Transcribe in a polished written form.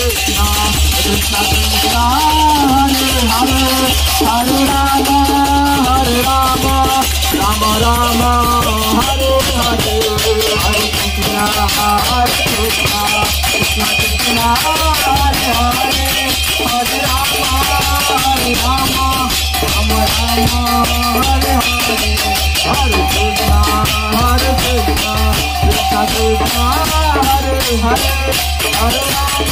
Krishna, Krishna Krishna, Hare Hare, Hare Rama, Hare Rama, Rama Rama, Hare Hare, Hare Krishna, Hare Krishna, Krishna Krishna, Hare Hare, Hare Rama, Hare Rama, Rama Rama, Hare Hare, Hare Krishna, Hare Krishna, Krishna Krishna, Hare Hare, Hare Rama.